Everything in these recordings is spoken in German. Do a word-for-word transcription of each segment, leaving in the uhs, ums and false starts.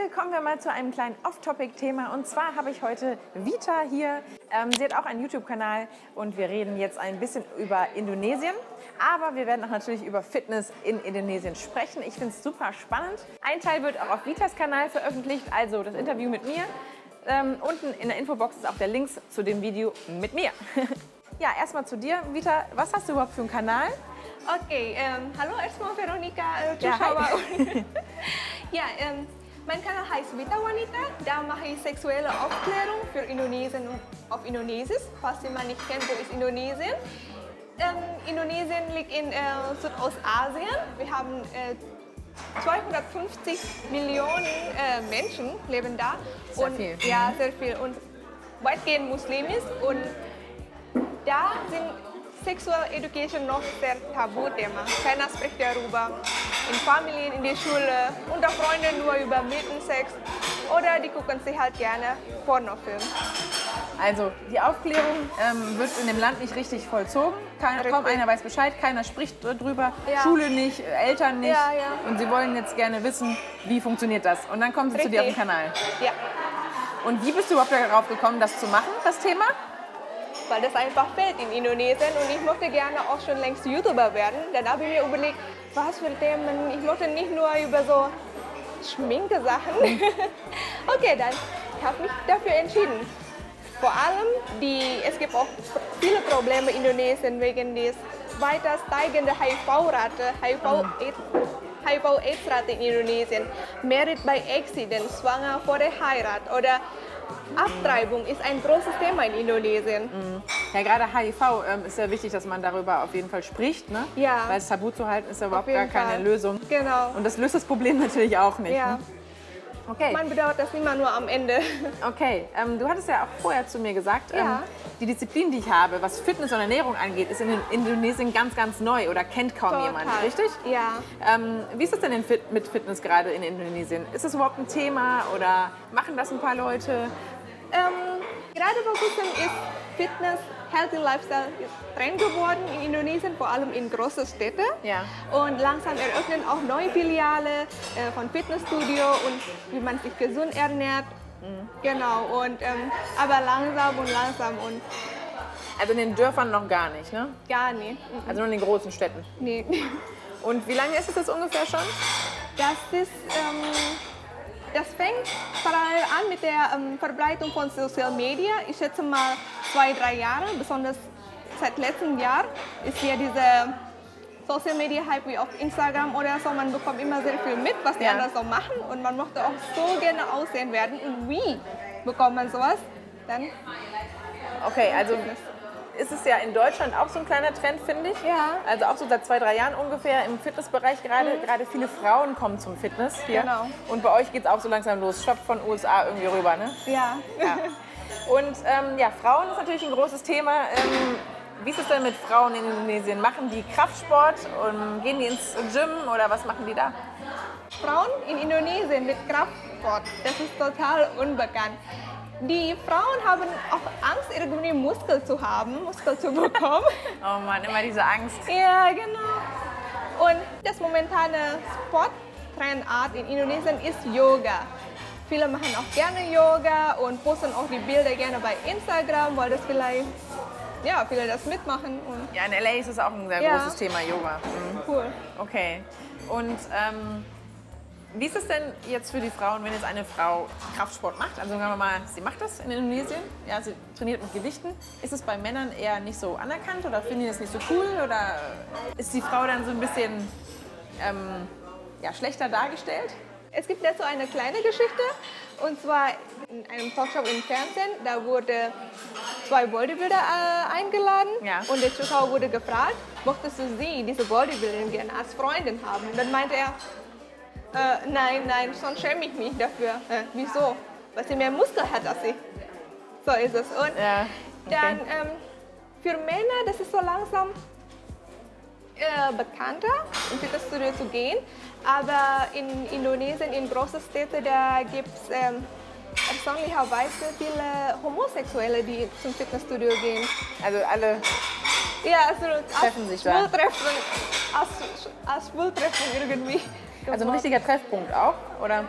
heute kommen wir mal zu einem kleinen Off-Topic-Thema, und zwar habe ich heute Wita hier. Ähm, sie hat auch einen YouTube-Kanal und wir reden jetzt ein bisschen über Indonesien. Aber wir werden auch natürlich über Fitness in Indonesien sprechen. Ich finde es super spannend. Ein Teil wird auch auf Witas Kanal veröffentlicht, also das Interview mit mir. Ähm, unten in der Infobox ist auch der Link zu dem Video mit mir. Ja, erstmal zu dir, Wita. Was hast du überhaupt für einen Kanal? Okay, ähm, hallo erstmal Veronika, äh, Zuschauer. Ja, ja ähm, mein Kanal heißt Vitawanita. Da mache ich sexuelle Aufklärung für Indonesien auf Indonesisch. Falls jemand nicht kennt, wo ist Indonesien? Ähm, Indonesien liegt in äh, Südostasien. Wir haben äh, zweihundertfünfzig Millionen äh, Menschen leben da. Sehr und, viel. Ja, sehr viel. Und weitgehend muslimisch. Und da sind Sexual Education noch sehr Tabuthema. Keiner spricht darüber. In Familien, in der Schule, unter Freunden nur über Mädchensex. Oder die gucken sich halt gerne Pornofilme. Also die Aufklärung ähm, wird in dem Land nicht richtig vollzogen. Kein, kaum einer weiß Bescheid, keiner spricht drüber. Ja. Schule nicht, Eltern nicht. Ja, ja. Und sie wollen jetzt gerne wissen, wie funktioniert das. Und dann kommen sie richtig zu dir auf den Kanal. Ja. Und wie bist du überhaupt darauf gekommen, das zu machen, das Thema? Weil das einfach fehlt in Indonesien, und ich möchte gerne auch schon längst YouTuber werden. Dann habe ich mir überlegt, was für Themen, ich möchte nicht nur über so Schminke-Sachen. Okay, dann habe ich mich dafür entschieden. Vor allem, die, es gibt auch viele Probleme in Indonesien wegen des weiter steigenden H I V-Rate, H I V-AIDS-Rate in Indonesien. Married by Accident, schwanger vor der Heirat oder Abtreibung ist ein großes Thema in Indonesien. Mhm. Ja, gerade H I V ähm, ist ja wichtig, dass man darüber auf jeden Fall spricht, ne? Ja. Weil es tabu zu halten ist ja überhaupt gar keine Fall. Lösung. Genau. Und das löst das Problem natürlich auch nicht. Ja. Ne? Okay. Man bedauert das immer nur am Ende. Okay, ähm, du hattest ja auch vorher zu mir gesagt, ja. ähm, die Disziplin, die ich habe, was Fitness und Ernährung angeht, ist in Indonesien ganz, ganz neu oder kennt kaum Total. jemand, richtig? Ja. Ähm, wie ist es denn mit Fitness gerade in Indonesien? Ist das überhaupt ein Thema oder machen das ein paar Leute? Ähm, gerade vor kurzem ist Fitness, Healthy Lifestyle ist Trend geworden in Indonesien, vor allem in großen Städten. Ja. Und langsam eröffnen auch neue Filiale äh, von Fitnessstudio und wie man sich gesund ernährt. Mhm. Genau, und, ähm, aber langsam und langsam. Und also in den Dörfern noch gar nicht, ne? Gar nicht. Mhm. Also nur in den großen Städten? Nee. Und wie lange ist es das ungefähr schon? Das ist... Ähm, Das fängt parallel an mit der ähm, Verbreitung von Social Media. Ich schätze mal zwei, drei Jahre, besonders seit letztem Jahr ist hier diese Social Media Hype wie auf Instagram oder so. Man bekommt immer sehr viel mit, was die ja. anderen so machen, und man möchte auch so gerne aussehen werden. Und wie bekommt man sowas? Dann okay, also ist es ja in Deutschland auch so ein kleiner Trend, finde ich. Ja. Also auch so seit zwei, drei Jahren ungefähr im Fitnessbereich gerade. Mhm. Gerade viele Frauen kommen zum Fitness hier. Genau. Und bei euch geht es auch so langsam los. Shop von U S A irgendwie rüber, ne? Ja. Ja. Und ähm, ja, Frauen ist natürlich ein großes Thema. Ähm, wie ist es denn mit Frauen in Indonesien? Machen die Kraftsport und gehen die ins Gym oder was machen die da? Frauen in Indonesien mit Kraftsport, das ist total unbekannt. Die Frauen haben auch Angst, irgendwie Muskeln zu haben, Muskeln zu bekommen. Oh Mann, immer diese Angst. Ja, genau. Und das momentane Sporttrendart in Indonesien ist Yoga. Viele machen auch gerne Yoga und posten auch die Bilder gerne bei Instagram, weil das vielleicht, ja, viele das mitmachen. Und ja, in L A ist es auch ein sehr ja. großes Thema, Yoga. Mhm. Cool. Okay. Und ähm, wie ist es denn jetzt für die Frauen, wenn jetzt eine Frau Kraftsport macht? Also sagen wir mal, sie macht das in Indonesien, ja, sie trainiert mit Gewichten. Ist es bei Männern eher nicht so anerkannt oder finden die das nicht so cool? Oder ist die Frau dann so ein bisschen ähm, ja, schlechter dargestellt? Es gibt dazu eine kleine Geschichte, und zwar in einem Talkshow im Fernsehen. Da wurden zwei Bodybuilder äh, eingeladen, ja. und der Zuschauer wurde gefragt, möchtest du sie, diese Bodybuilderin, gerne als Freundin haben? Und dann meinte er, Äh, nein, nein, sonst schäme ich mich dafür. Äh, wieso? Weil sie mehr Muskeln hat als ich. So ist es. Und ja, okay. dann ähm, für Männer, das ist so langsam äh, bekannter, ins Fitnessstudio zu gehen. Aber in Indonesien, in großen Städten, da gibt es ähm, erstaunlicherweise viele Homosexuelle, die zum Fitnessstudio gehen. Also alle... Ja, also treffen als sich da. Als Schwultreffen irgendwie. Also ein richtiger Treffpunkt auch, oder?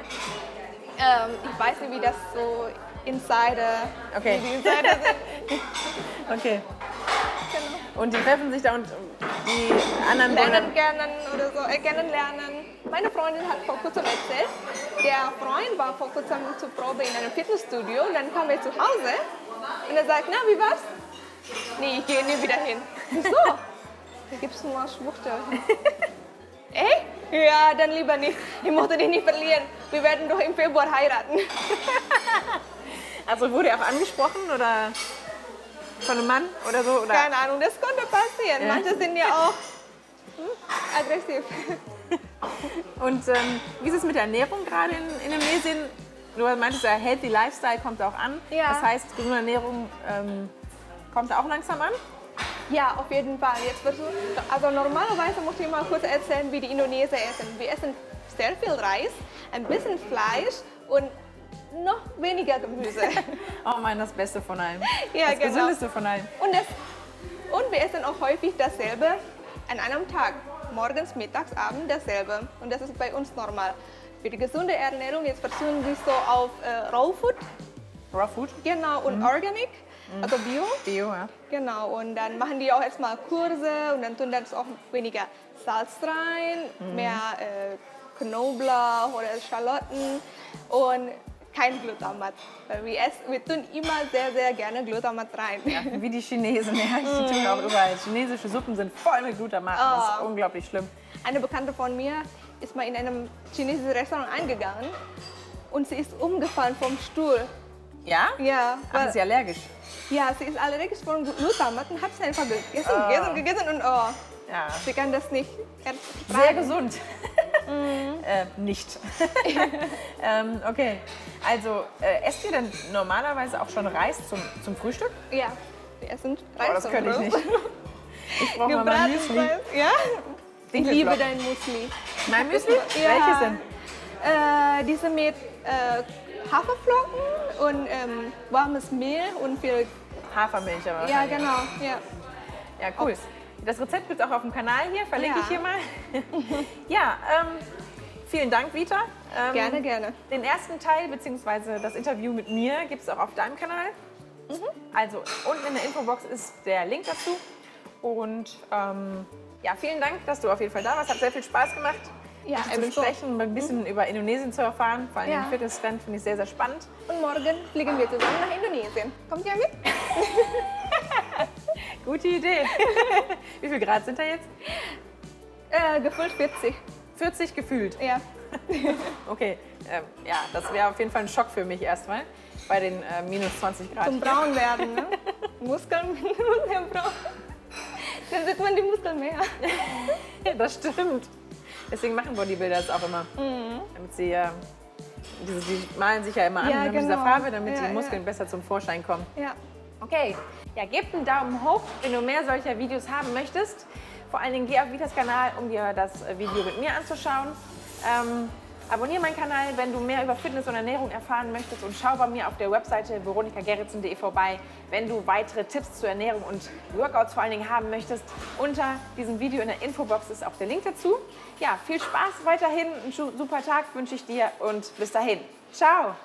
Ähm, ich weiß nicht, wie das so Insider, okay. Wie die Insider sind. Okay. Genau. Und die treffen sich da und die anderen lernen gerne oder so, äh, kennenlernen. Meine Freundin hat vor kurzem erzählt, der Freund war vor kurzem zur Probe in einem Fitnessstudio und dann kam er zu Hause und er sagt, na, wie war's? Nee, ich gehe nie wieder hin. Wieso? Da gibt's nur Schwuchtel. Echt? Ja, dann lieber nicht. Ich möchte dich nicht verlieren. Wir werden doch im Februar heiraten. Also wurde er auch angesprochen oder von einem Mann oder so? Oder? Keine Ahnung, das konnte passieren. Ja. Manche sind ja auch hm, aggressiv. Und ähm, wie ist es mit der Ernährung gerade in, in Indonesien? Du meintest ja, Healthy Lifestyle kommt auch an. Ja. Das heißt, gesunde Ernährung ähm, kommt auch langsam an? Ja, auf jeden Fall. Jetzt versuch, also normalerweise muss ich mal kurz erzählen, wie die Indonesier essen. Wir essen sehr viel Reis, ein bisschen Fleisch und noch weniger Gemüse. Oh mein, das Beste von allem. Ja, das genau. Gesündeste von allem. Und, das, und wir essen auch häufig dasselbe an einem Tag. Morgens, mittags, abends dasselbe. Und das ist bei uns normal. Für die gesunde Ernährung jetzt versuchen wir so auf äh, Raw Food. Raw Food? Genau, und mhm. Organic. Also Bio. Bio, ja. Genau, und dann machen die auch erstmal Kurse und dann tun das auch weniger Salz rein, mhm. mehr äh, Knoblauch oder Schalotten und kein Glutamat. Weil wir, essen, wir tun immer sehr, sehr gerne Glutamat rein. Ja, wie die Chinesen, ja. Die tun auch überall. Chinesische Suppen sind voll mit Glutamat. Oh. Das ist unglaublich schlimm. Eine Bekannte von mir ist mal in einem chinesischen Restaurant eingegangen und sie ist umgefallen vom Stuhl. Ja? Ja. Aber ist sie allergisch? Ja, sie ist allergisch von Glutamat und hat es einfach gegessen, oh. gegessen, gegessen und oh, ja. Sie kann das nicht ertragen. Sehr gesund. Mm. äh, nicht. ähm, okay, also äh, esst ihr denn normalerweise auch schon Reis zum, zum Frühstück? Ja, wir essen Reis oh, das zum Frühstück. Ich nicht. Ich brauche mal mein Müsli. Ja? Ich liebe dein Müsli. Mein Müsli? Ja. Welches denn? Äh, diese mit äh, Haferflocken und ähm, warmes Mehl und viel Hafermilch. Aber ja, genau. Ja, ja cool. Das Rezept gibt es auch auf dem Kanal hier, verlinke ja. ich hier mal. Ja, ähm, vielen Dank, Wita. Ähm, gerne, gerne. Den ersten Teil bzw. das Interview mit mir gibt es auch auf deinem Kanal. Mhm. Also unten in der Infobox ist der Link dazu. Und ähm, ja, vielen Dank, dass du auf jeden Fall da warst. Hat sehr viel Spaß gemacht. Ja, zu sprechen, ein bisschen mhm. über Indonesien zu erfahren, vor allem ja. den Fitness-Trend finde ich sehr, sehr spannend. Und morgen fliegen wir zusammen nach Indonesien. Kommt ihr mit? Gute Idee. Wie viel Grad sind da jetzt? Äh, gefühlt vierzig. vierzig gefühlt? Ja. Okay, äh, ja, das wäre auf jeden Fall ein Schock für mich erstmal, bei den äh, minus zwanzig Grad. Zum braun werden, ne? Muskeln sehr braun. Dann sieht man die Muskeln mehr. Das stimmt. Deswegen machen Bodybuilder das auch immer, mhm. damit sie, äh, die, die malen sich ja immer an ja, mit genau. dieser Farbe, damit ja, die Muskeln ja. besser zum Vorschein kommen. Ja. Okay, ja, gebt einen Daumen hoch, wenn du mehr solcher Videos haben möchtest. Vor allen Dingen geh auf Witas Kanal, um dir das Video mit mir anzuschauen. Ähm, abonniere meinen Kanal, wenn du mehr über Fitness und Ernährung erfahren möchtest und schau bei mir auf der Webseite veronica gerritzen punkt de vorbei, wenn du weitere Tipps zur Ernährung und Workouts vor allen Dingen haben möchtest. Unter diesem Video in der Infobox ist auch der Link dazu. Ja, viel Spaß weiterhin, einen super Tag wünsche ich dir und bis dahin. Ciao!